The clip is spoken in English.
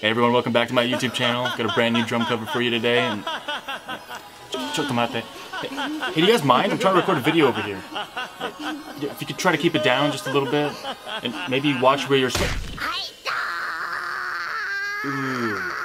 Hey everyone, welcome back to my YouTube channel. Got a brand new drum cover for you today. And hey, do you guys mind? I'm trying to record a video over here. If you could try to keep it down just a little bit, and maybe watch where you're. Ooh.